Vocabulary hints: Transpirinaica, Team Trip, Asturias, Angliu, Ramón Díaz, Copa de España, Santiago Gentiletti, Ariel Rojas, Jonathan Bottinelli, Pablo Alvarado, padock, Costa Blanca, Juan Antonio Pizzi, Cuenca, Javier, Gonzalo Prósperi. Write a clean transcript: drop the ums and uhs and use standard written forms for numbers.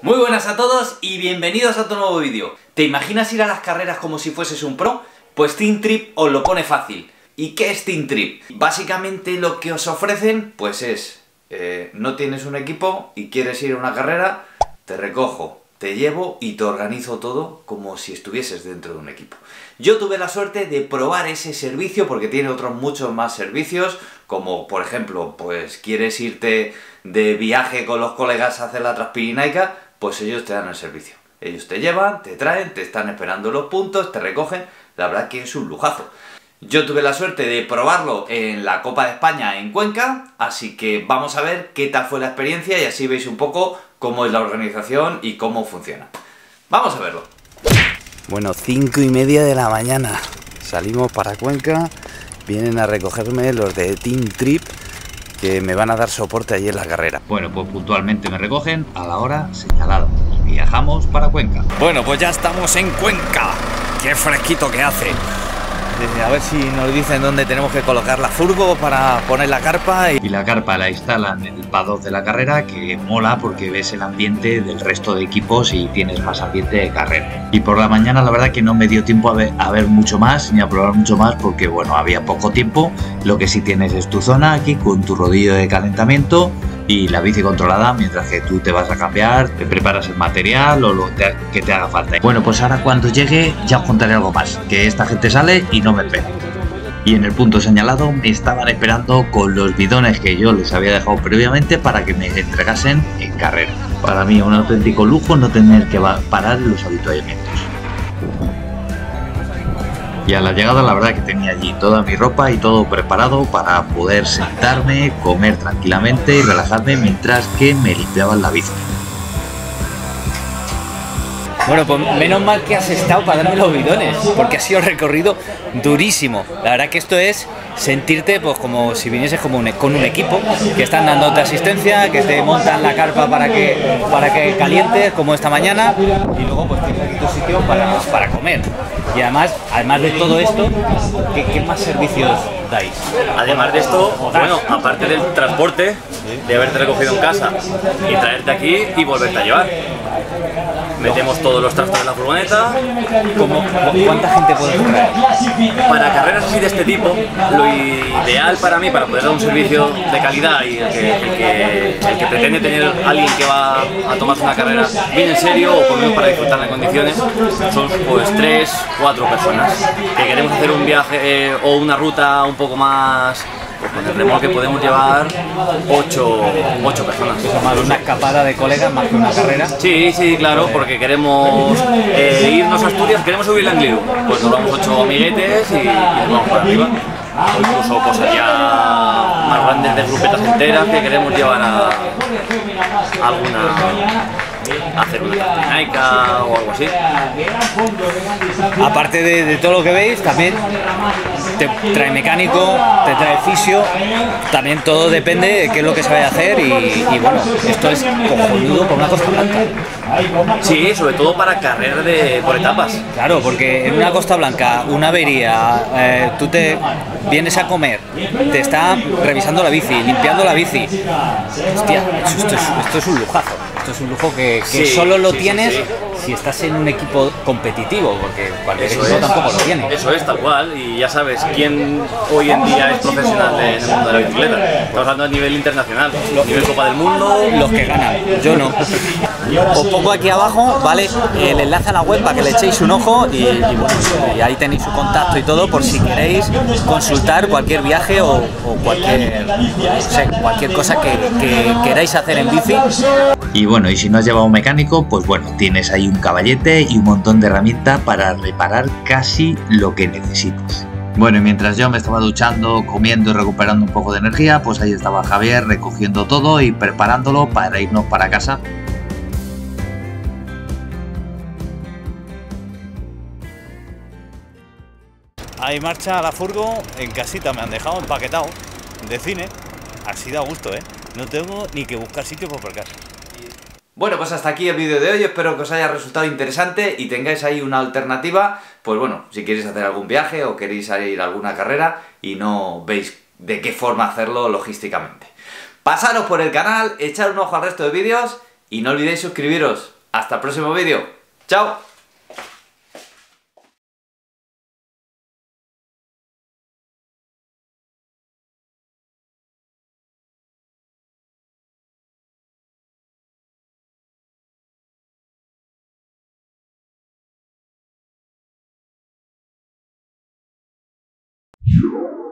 Muy buenas a todos y bienvenidos a otro nuevo vídeo. ¿Te imaginas ir a las carreras como si fueses un pro? Pues Team Trip os lo pone fácil. ¿Y qué es Team Trip? Básicamente lo que os ofrecen pues es, no tienes un equipo y quieres ir a una carrera, te recojo, te llevo y te organizo todo como si estuvieses dentro de un equipo. Yo tuve la suerte de probar ese servicio porque tiene otros muchos más servicios, como por ejemplo, pues quieres irte de viaje con los colegas a hacer la Transpirinaica, pues ellos te dan el servicio. Ellos te llevan, te traen, te están esperando los puntos, te recogen. La verdad que es un lujazo. Yo tuve la suerte de probarlo en la Copa de España en Cuenca, así que vamos a ver qué tal fue la experiencia y así veis un poco cómo es la organización y cómo funciona. Vamos a verlo. Bueno, 5:30 de la mañana. Salimos para Cuenca. Vienen a recogerme los de Team Trip, que me van a dar soporte allí en la carrera. Bueno, pues puntualmente me recogen a la hora señalada. Viajamos para Cuenca. Bueno, pues ya estamos en Cuenca. ¡Qué fresquito que hace! A ver si nos dicen dónde tenemos que colocar la furgo para poner la carpa. Y la carpa la instalan en el paddock de la carrera, que mola porque ves el ambiente del resto de equipos y tienes más ambiente de carrera. Y por la mañana la verdad que no me dio tiempo a ver mucho más ni a probar mucho más porque bueno, había poco tiempo. Lo que sí tienes es tu zona aquí con tu rodillo de calentamiento y la bici controlada mientras que tú te vas a cambiar, te preparas el material o lo que te haga falta. Bueno, pues ahora cuando llegue ya os contaré algo más, que esta gente sale y no me espera. Y en el punto señalado me estaban esperando con los bidones que yo les había dejado previamente para que me entregasen en carrera. Para mí un auténtico lujo no tener que parar en los habituallamientos. Y a la llegada la verdad que tenía allí toda mi ropa y todo preparado para poder sentarme, comer tranquilamente y relajarme mientras que me limpiaban la bici. Bueno, pues menos mal que has estado para darme los bidones, porque ha sido un recorrido durísimo. La verdad que esto es sentirte pues como si vinieses como con un equipo, que están dándote asistencia, que te montan la carpa para que calientes, como esta mañana, y luego pues tienes aquí tu sitio para comer. Y además de todo esto, ¿qué más servicios dais? Además de esto, bueno, aparte del transporte, de haberte recogido en casa y traerte aquí y volverte a llevar. Metemos todos los trastos en la furgoneta. ¿Cuánta gente puede traer? Para carreras así de este tipo, lo ideal para mí, para poder dar un servicio de calidad y el que pretende tener alguien que va a tomarse una carrera bien en serio o por lo menos para disfrutarla en condiciones, son pues 3 o 4 personas. Que queremos hacer un viaje o una ruta un poco más... Pues con el remolque podemos llevar 8 personas. Es más una escapada de colegas más que una carrera. Sí, sí, claro, porque queremos irnos a Asturias, queremos subir la Angliu. Pues nos vamos 8 amiguetes y nos vamos para arriba. O incluso cosas ya más grandes de grupetas enteras que queremos llevar a alguna... hacer una Transpirinaica o algo así. Aparte de todo lo que veis, también te trae mecánico, te trae fisio, también todo depende de qué es lo que se vaya a hacer y bueno, esto es cojonudo por una Costa Blanca. Sí, sobre todo para carreras por etapas. Claro, porque en una Costa Blanca, una avería, tú te vienes a comer, te está revisando la bici, limpiando la bici. Hostia, esto es un lujazo. Es un lujo que sí, solo lo tienes si estás en un equipo competitivo, porque cualquier equipo tampoco lo tiene. Eso es, tal cual, y ya sabes quién hoy en día es profesional en el mundo de la bicicleta. Estamos hablando a nivel internacional, a nivel Copa del Mundo, los que ganan, yo no. Os pongo aquí abajo, ¿vale?, el enlace a la web para que le echéis un ojo y ahí tenéis su contacto y todo por si queréis consultar cualquier viaje o cualquier, no sé, cualquier cosa que queráis hacer en bici. Y bueno, y si no has llevado un mecánico, pues bueno, tienes ahí un caballete y un montón de herramientas para reparar casi lo que necesites. Bueno, y mientras yo me estaba duchando, comiendo y recuperando un poco de energía, pues ahí estaba Javier recogiendo todo y preparándolo para irnos para casa. Ahí marcha la furgo, en casita me han dejado empaquetado de cine, así da gusto, ¿eh? No tengo ni que buscar sitio por casa. Bueno, pues hasta aquí el vídeo de hoy, espero que os haya resultado interesante y tengáis ahí una alternativa, pues bueno, si queréis hacer algún viaje o queréis ir a alguna carrera y no veis de qué forma hacerlo logísticamente. Pasaros por el canal, echar un ojo al resto de vídeos y no olvidéis suscribiros. Hasta el próximo vídeo. ¡Chao! You